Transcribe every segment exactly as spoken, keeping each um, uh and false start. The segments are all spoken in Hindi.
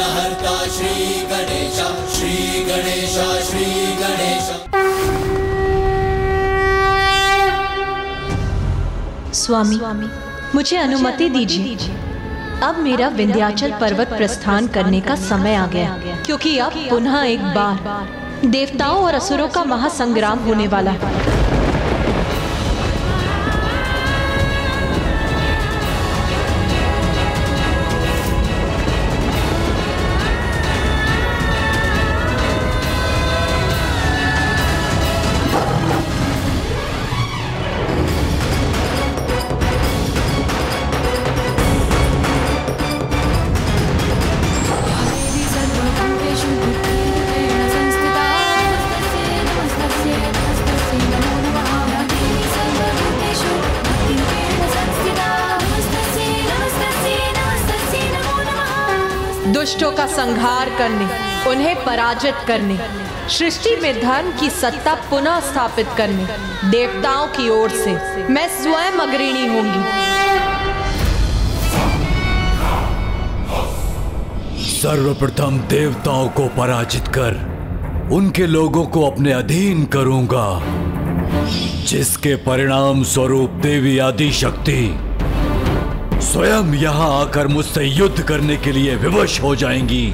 अन्नहर्ता श्री गणेश श्री गणेश श्री गणेश। स्वामी मुझे अनुमति दीजिए, अब मेरा विंध्याचल पर्वत प्रस्थान करने का समय आ गया, क्योंकि अब पुनः एक बार देवताओं और असुरों का महासंग्राम होने वाला है। दुष्टों का संहार करने, उन्हें पराजित करने, सृष्टि में धर्म की सत्ता पुनः स्थापित करने देवताओं की ओर से मैं स्वयं अग्रणी होंगी। सर्वप्रथम देवताओं को पराजित कर उनके लोगों को अपने अधीन करूंगा, जिसके परिणाम स्वरूप देवी आदि शक्ति स्वयं यहाँ आकर मुझसे युद्ध करने के लिए विवश हो जाएंगी।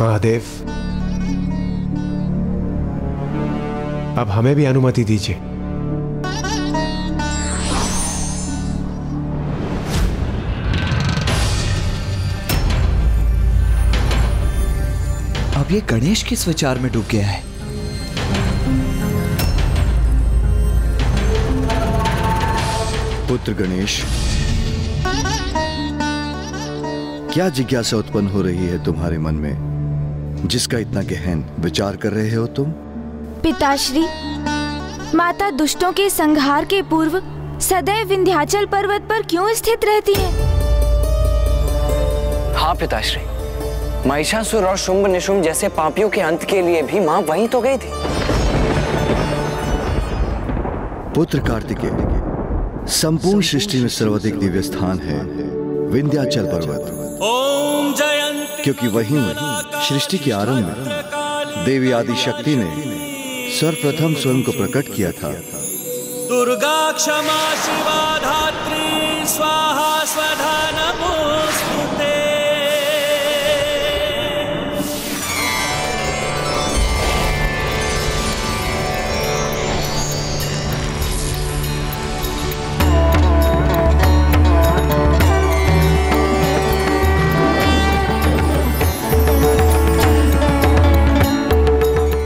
महादेव, अब हमें भी अनुमति दीजिए। अब ये गणेश किस विचार में डूब गया है? पुत्र गणेश, क्या जिज्ञासा उत्पन्न हो रही है तुम्हारे मन में, जिसका इतना गहन विचार कर रहे हो तुम? पिताश्री, माता दुष्टों के संहार के पूर्व सदैव विंध्याचल पर्वत पर क्यों स्थित रहती है? हाँ पिताश्री, महिषासुर और शुंभ निशुंभ जैसे पापियों के अंत के लिए भी माँ वहीं तो गई थी। पुत्र कार्तिकेय, संपूर्ण सृष्टि में सर्वाधिक दिव्य स्थान है विंध्याचल पर्वत, ओम जयंती, क्योंकि वहीं में सृष्टि के आरंभ में देवी आदि शक्ति ने सर्वप्रथम स्वयं को प्रकट किया था। दुर्गा क्षमा शिवा धात्री स्वाहा स्वधा नमोस्तुते।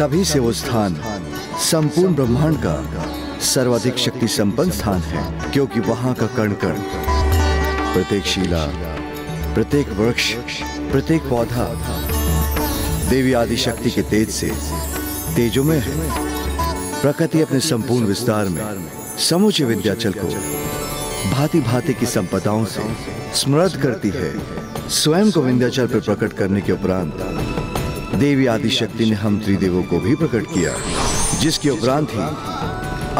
तभी से वो स्थान संपूर्ण ब्रह्मांड का सर्वाधिक शक्ति संपन्न स्थान है, क्योंकि वहां का कण कण, प्रत्येक शिला, प्रत्येक वृक्ष, प्रत्येक पौधा देवी आदि शक्ति के तेज से तेजोमय है। प्रकृति अपने संपूर्ण विस्तार में समूचे विंध्याचल को भांति भांति की संपदाओं से समृद्ध करती है। स्वयं को विंध्याचल पर प्रकट करने के उपरांत देवी आदि शक्ति ने हम त्रिदेवों को भी प्रकट किया, जिसके उपरांत ही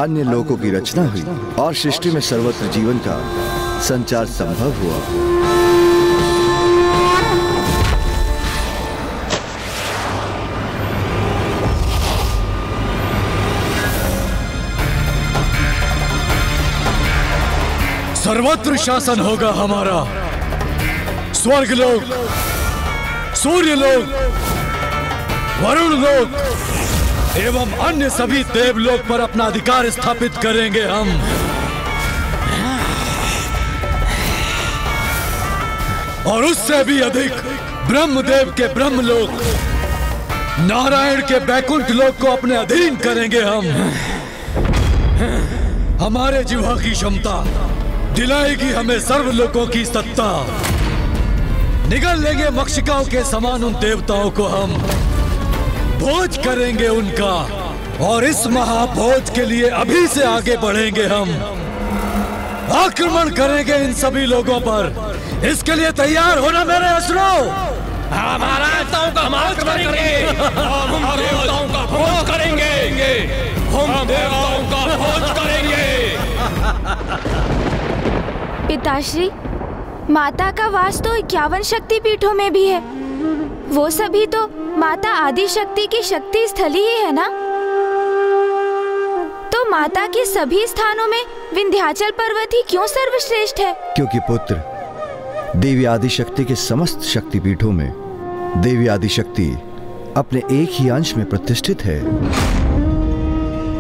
अन्य लोकों की रचना हुई और सृष्टि में सर्वत्र जीवन का संचार संभव हुआ। सर्वत्र शासन होगा हमारा। स्वर्ग लोक, सूर्य लोक, वरुण लोक एवं अन्य सभी देवलोक पर अपना अधिकार स्थापित करेंगे हम। और उससे भी अधिक ब्रह्मदेव के ब्रह्मलोक, नारायण के बैकुंठ लोक को अपने अधीन करेंगे हम। हमारे जिह्वा की क्षमता दिलाएगी हमें सर्व लोकों की सत्ता। निगल लेंगे मक्षिकाओं के समान उन देवताओं को हम, भोज करेंगे उनका, और इस महाभोज के लिए अभी से आगे बढ़ेंगे हम। आक्रमण करेंगे इन सभी लोगों पर, इसके लिए तैयार होना मेरे असुरो। हमारा देवताओं का भोज करेंगे, हम देवताओं का भोज करेंगे, हम देवताओं का भोज करेंगे। पिताश्री, माता का वास तो इक्यावन शक्ति पीठों में भी है। वो सभी तो माता आदि शक्ति की शक्ति स्थली ही है ना? तो माता के सभी स्थानों में विंध्याचल पर्वत ही क्यों सर्वश्रेष्ठ है? क्योंकि पुत्र, देवी आदि शक्ति के समस्त शक्ति पीठों में देवी आदि शक्ति अपने एक ही अंश में प्रतिष्ठित है।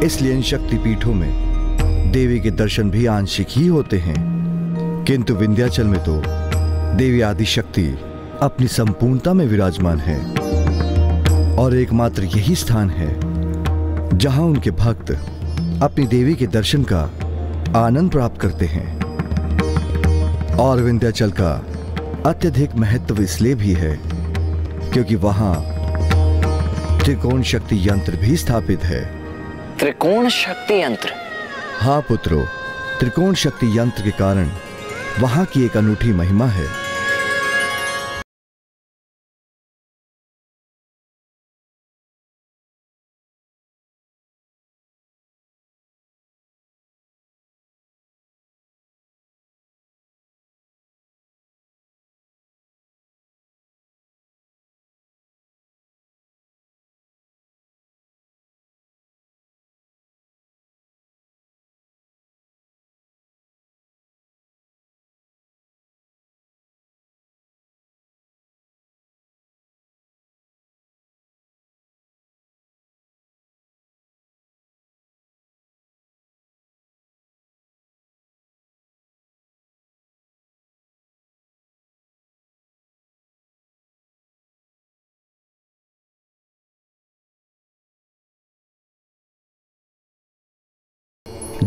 इसलिए इन शक्ति पीठों में देवी के दर्शन भी आंशिक ही होते हैं, किंतु विंध्याचल में तो देवी आदि शक्ति अपनी संपूर्णता में विराजमान है और एकमात्र यही स्थान है जहां उनके भक्त अपनी देवी के दर्शन का आनंद प्राप्त करते हैं। और विंध्याचल का अत्यधिक महत्व इसलिए भी है क्योंकि वहां त्रिकोण शक्ति यंत्र भी स्थापित है। त्रिकोण शक्ति यंत्र? हाँ पुत्रो, त्रिकोण शक्ति यंत्र के कारण वहां की एक अनूठी महिमा है।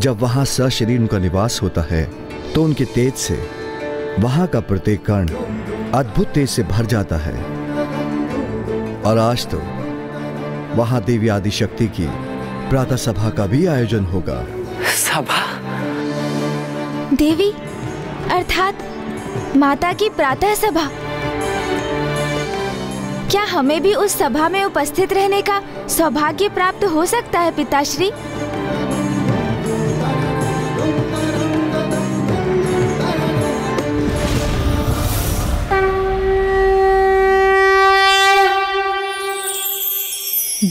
जब वहां सशरीर उनका निवास होता है तो उनके तेज से वहां का प्रत्येक कण अद्भुत तेज से भर जाता है। और आज तो वहां देवी आदि शक्ति की प्रातः सभा का भी आयोजन होगा। सभा? देवी अर्थात माता की प्रातः सभा? क्या हमें भी उस सभा में उपस्थित रहने का सौभाग्य प्राप्त हो सकता है पिताश्री?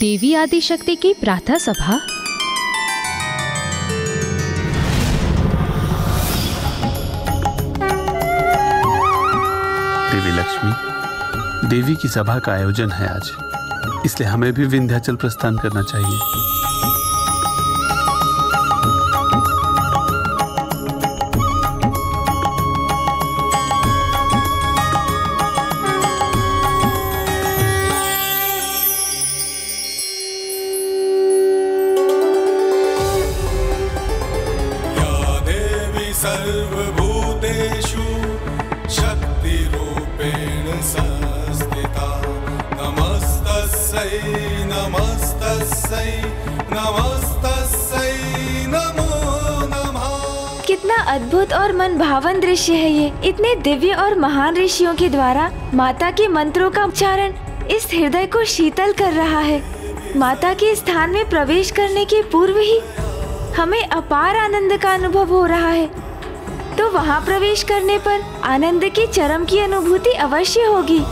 देवी आदि शक्ति की प्रार्थना सभा? देवी लक्ष्मी, देवी की सभा का आयोजन है आज, इसलिए हमें भी विंध्याचल प्रस्थान करना चाहिए। अद्भुत और मनभावन दृश्य है ये। इतने दिव्य और महान ऋषियों के द्वारा माता के मंत्रों का उच्चारण इस हृदय को शीतल कर रहा है। माता के स्थान में प्रवेश करने के पूर्व ही हमें अपार आनंद का अनुभव हो रहा है, तो वहाँ प्रवेश करने पर आनंद के चरम की अनुभूति अवश्य होगी।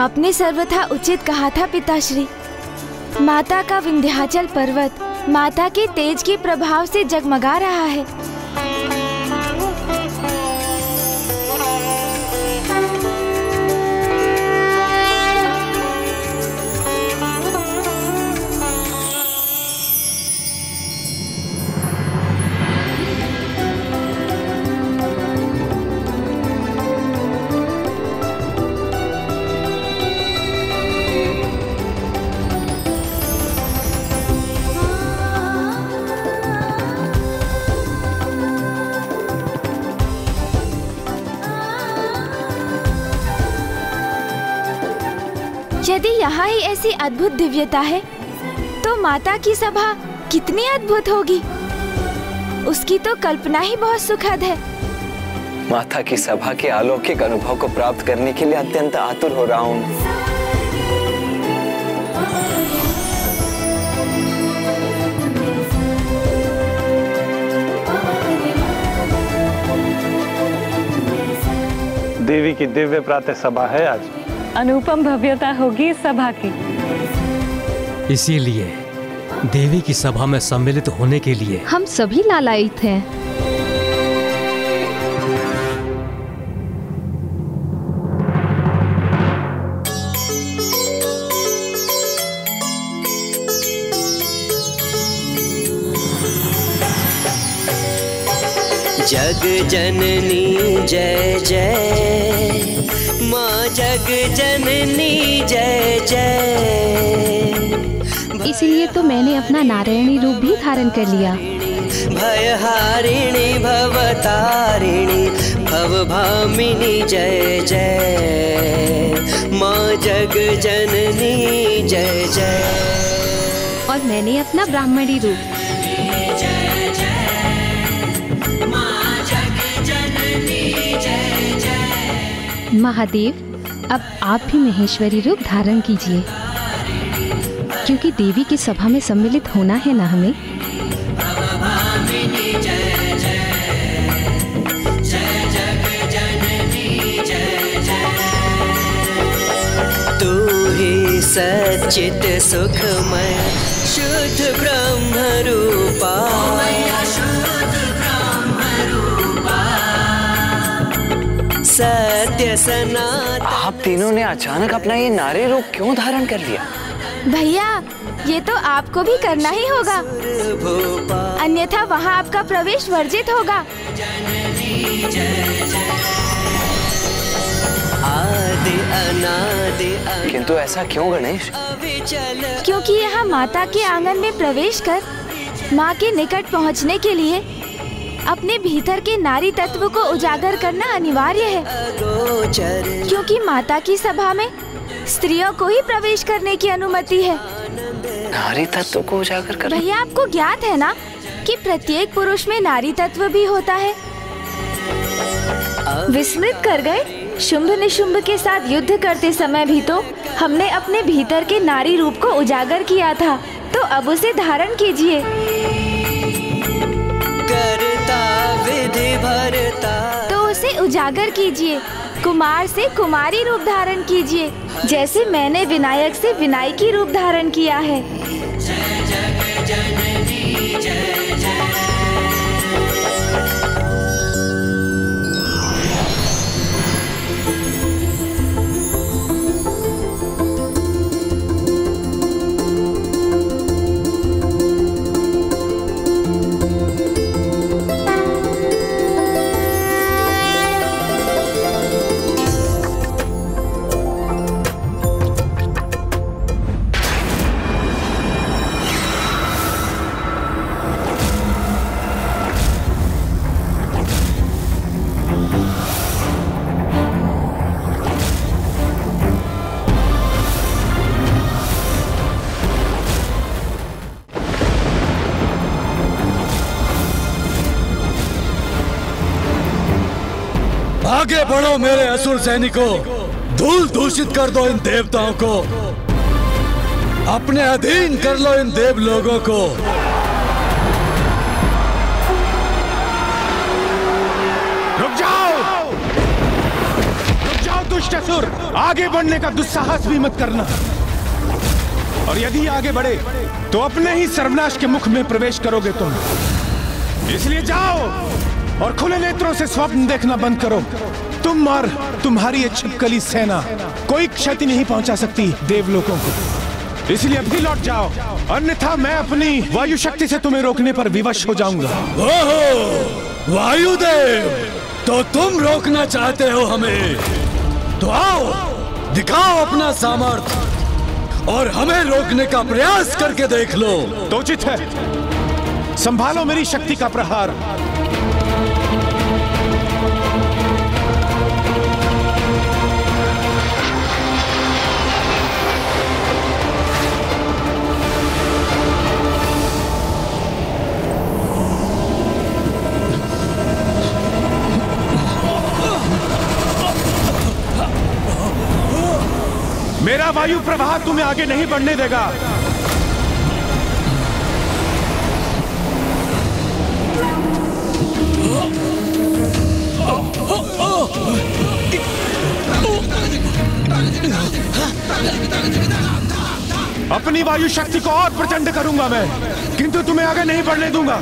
आपने सर्वथा उचित कहा था पिताश्री। माता का विंध्याचल पर्वत माता के तेज के प्रभाव से जगमगा रहा है। यदि यहाँ ही ऐसी अद्भुत दिव्यता है तो माता की सभा कितनी अद्भुत होगी, उसकी तो कल्पना ही बहुत सुखद है। माता की सभा के अलौकिक अनुभव को प्राप्त करने के लिए अत्यंत आतुर हो रहा हूँ। देवी की दिव्य प्रातः सभा है आज, अनुपम भव्यता होगी इस सभा की। इसीलिए देवी की सभा में सम्मिलित होने के लिए हम सभी लालायित हैं। जग जननी जय जय माँ जग जननी जय जय। इसीलिए तो मैंने अपना नारायणी रूप भी धारण कर लिया। भयहारिणी भवतारिणी भवभामिनी जय जय माँ जग जननी जय जय। और मैंने अपना ब्राह्मणी रूप महादेव, अब आप भी महेश्वरी रूप धारण कीजिए, क्योंकि देवी की सभा में सम्मिलित होना है ना हमें। तू ही सच्चित सुखमय शुद्ध ब्रह्म रूपा सत्य सनातन। आप तीनों ने अचानक अपना ये नारी रूप क्यों धारण कर लिया? भैया, ये तो आपको भी करना ही होगा, अन्यथा वहाँ आपका प्रवेश वर्जित होगा। किंतु ऐसा क्यों गणेश? क्योंकि यहाँ माता के आंगन में प्रवेश कर माँ के निकट पहुँचने के लिए अपने भीतर के नारी तत्व को उजागर करना अनिवार्य है, क्योंकि माता की सभा में स्त्रियों को ही प्रवेश करने की अनुमति है। नारी तत्व को उजागर करना। भैया, आपको ज्ञात है ना कि प्रत्येक पुरुष में नारी तत्व भी होता है। विस्मृत कर गए। शुंभ निशुंभ के साथ युद्ध करते समय भी तो हमने अपने भीतर के नारी रूप को उजागर किया था, तो अब उसे धारण कीजिए। तो उसे उजागर कीजिए, कुमार से कुमारी रूप धारण कीजिए, जैसे मैंने विनायक से विनायकी रूप धारण किया है। आगे बढ़ो मेरे असुर सैनिकों, धूल दूषित कर दो इन देवताओं को, अपने अधीन कर लो इन देव लोगों को। रुक जाओ, रुक जाओ दुष्ट असुर, आगे बढ़ने का दुस्साहस भी मत करना, और यदि आगे बढ़े तो अपने ही सर्वनाश के मुख में प्रवेश करोगे तुम। इसलिए जाओ और खुले नेत्रों से स्वप्न देखना बंद करो। तुम और तुम्हारी ये छिपकली सेना कोई क्षति नहीं पहुंचा सकती देवलोकों को, इसलिए अब भी लौट जाओ, अन्यथा मैं अपनी वायु शक्ति से तुम्हें रोकने पर विवश हो जाऊंगा। ओहो वायुदेव, तो तुम रोकना चाहते हो हमें, तो आओ दिखाओ अपना सामर्थ्य और हमें रोकने का प्रयास करके देख लो। तो उचित है, संभालो मेरी शक्ति का प्रहार। मेरा वायु प्रवाह तुम्हें आगे नहीं बढ़ने देगा। अपनी वायु शक्ति को और प्रचंड करूंगा मैं, किंतु तुम्हें आगे नहीं बढ़ने दूंगा।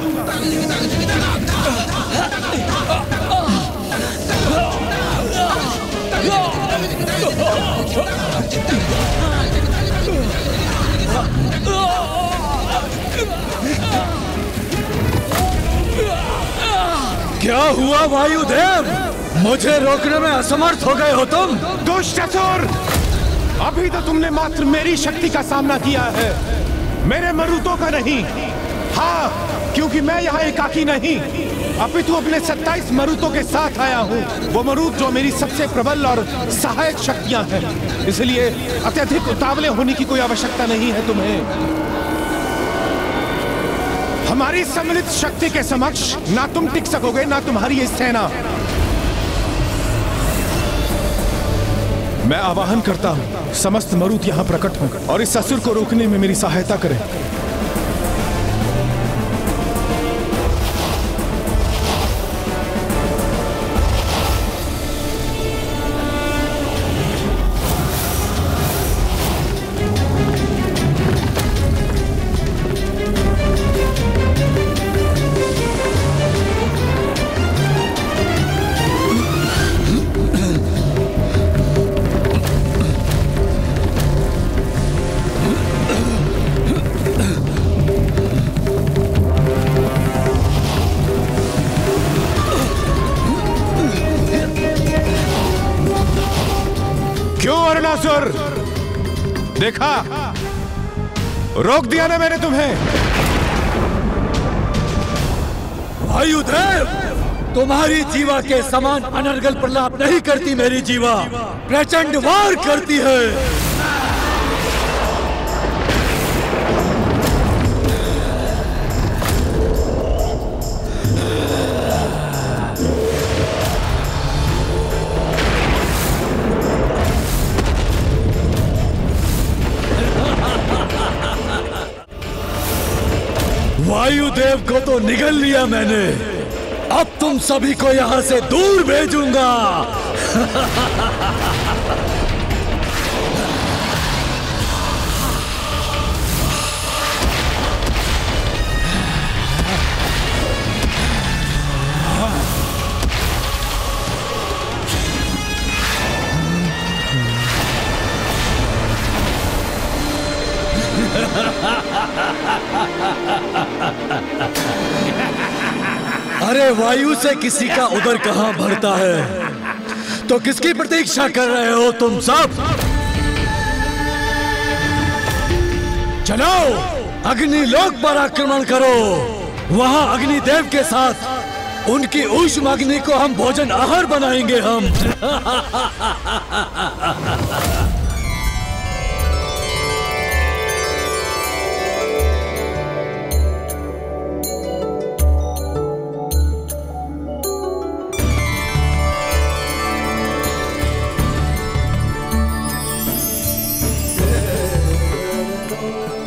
क्या हुआ वायुदेव, मुझे रोकने में असमर्थ हो गए हो तुम? दुष्ट असुर, अभी तो तुमने मात्र मेरी शक्ति का सामना किया है, मेरे मरुतों का नहीं। हाँ, क्योंकि मैं यहाँ एकाकी नहीं अपितु अपने सत्ताईस मरुतों के साथ आया हूँ। वो मरुत जो मेरी सबसे प्रबल और सहायक शक्तियाँ हैं, इसलिए अत्यधिक उतावले होने की कोई आवश्यकता नहीं है तुम्हें। हमारी सम्मिलित शक्ति के समक्ष ना तुम टिक सकोगे ना तुम्हारी सेना। मैं आवाहन करता हूँ, समस्त मरुत यहाँ प्रकट हों और इस असुर को रोकने में, में मेरी सहायता करें। देखा, रोक दिया ना मैंने तुम्हें। वायुदेव, तुम्हारी जीवा के समान अनर्गल प्रलाप नहीं करती मेरी जीवा, प्रचंड वार करती है। वायुदेव को तो निगल लिया मैंने, अब तुम सभी को यहां से दूर भेजूंगा। अरे वायु से किसी का उदर कहां भरता है, तो किसकी प्रतीक्षा कर रहे हो तुम सब? चलो अग्निलोक पर आक्रमण करो, वहां अग्निदेव के साथ उनकी ऊष्म अग्नि को हम भोजन आहार बनाएंगे हम।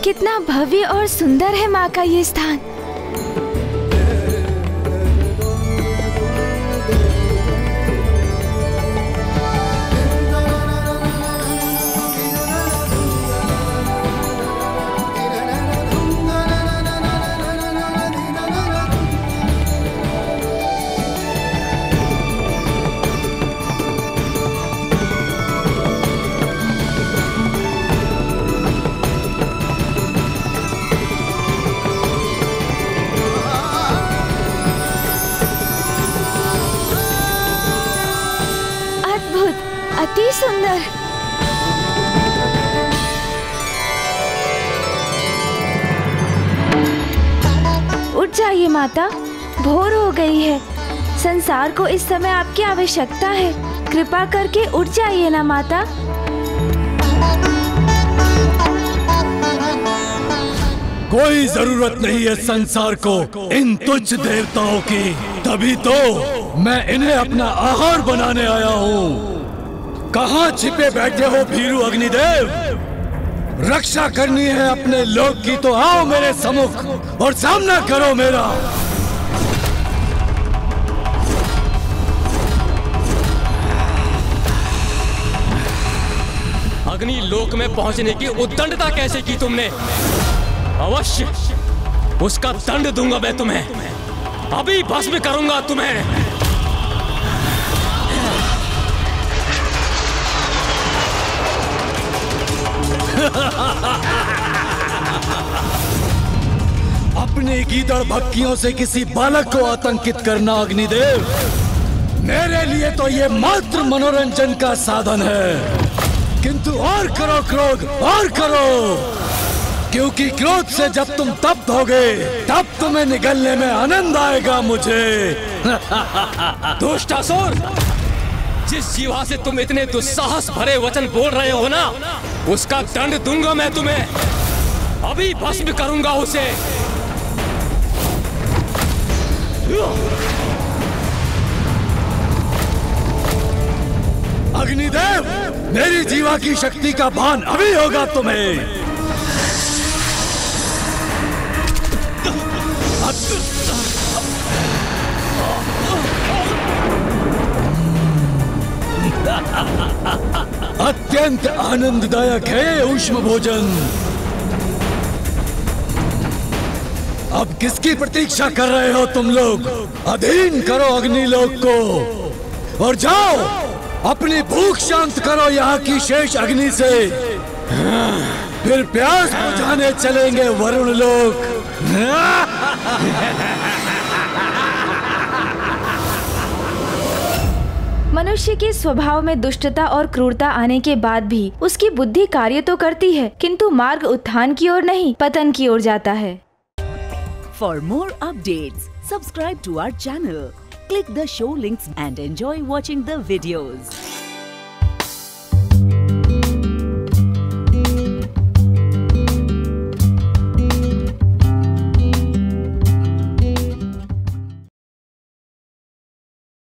कितना भव्य और सुंदर है माँ का ये स्थान। उठ जाइए माता, भोर हो गई है, संसार को इस समय आपकी आवश्यकता है। कृपा करके उठ जाइए ना माता। कोई जरूरत नहीं है संसार को इन तुच्छ देवताओं की, तभी तो मैं इन्हें अपना आहार बनाने आया हूँ। कहाँ छिपे बैठे हो भीरू अग्निदेव? रक्षा करनी है अपने लोक की तो आओ मेरे सम्मुख और सामना करो मेरा। अग्नि लोक में पहुंचने की उद्दंडता कैसे की तुमने? अवश्य उसका दंड दूंगा मैं तुम्हें, अभी भस्म करूंगा तुम्हें। अपने गीदड़ भक्कियों से किसी बालक को आतंकित करना अग्निदेव मेरे लिए तो ये मात्र मनोरंजन का साधन है, किंतु और करो क्रोध और करो, क्योंकि क्रोध से जब तुम तप्त होगे तब तुम्हें निगलने में आनंद आएगा मुझे। दुष्टासुर, जिस जीवा से तुम इतने दुस्साहस भरे वचन बोल रहे हो ना, उसका दंड दूंगा मैं तुम्हें, अभी भस्म करूंगा उसे। अग्निदेव मेरी जीवा की शक्ति का भान अभी होगा तुम्हें। अत्यंत आनंददायक है ऊष्म भोजन। अब किसकी प्रतीक्षा कर रहे हो तुम लोग? अधीन करो अग्निलोक को और जाओ अपनी भूख शांत करो यहाँ की शेष अग्नि से, फिर प्यास बुझाने चलेंगे वरुण लोक। मनुष्य के स्वभाव में दुष्टता और क्रूरता आने के बाद भी उसकी बुद्धि कार्य तो करती है, किंतु मार्ग उत्थान की ओर नहीं पतन की ओर जाता है। For more updates subscribe to our channel, click the show links and enjoy watching the videos.